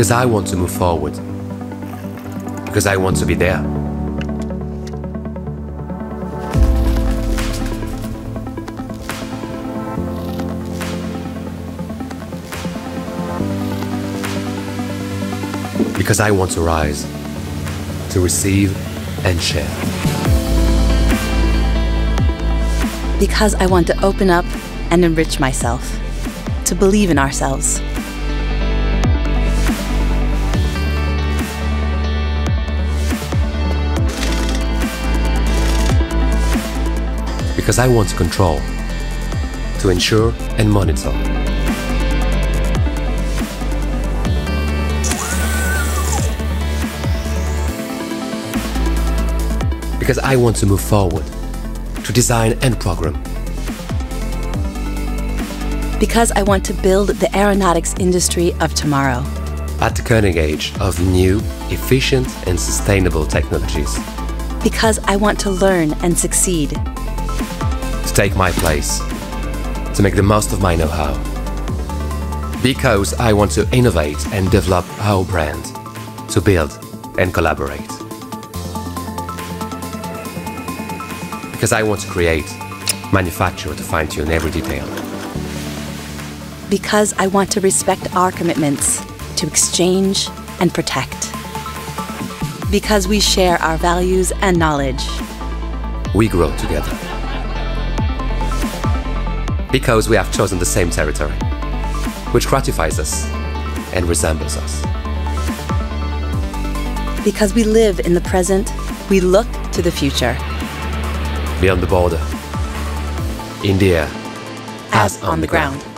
because I want to move forward, because I want to be there. Because I want to rise, to receive and share. Because I want to open up and enrich myself, to believe in ourselves. Because I want to control, to ensure and monitor. Because I want to move forward, to design and program. Because I want to build the aeronautics industry of tomorrow. At the cutting edge of new, efficient and sustainable technologies. Because I want to learn and succeed. To take my place, to make the most of my know-how. Because I want to innovate and develop our brand, to build and collaborate. Because I want to create, manufacture to fine-tune every detail. Because I want to respect our commitments to exchange and protect. Because we share our values and knowledge. We grow together. Because we have chosen the same territory, which gratifies us and resembles us. Because we live in the present, we look to the future. Beyond the border, in the air, as on the ground.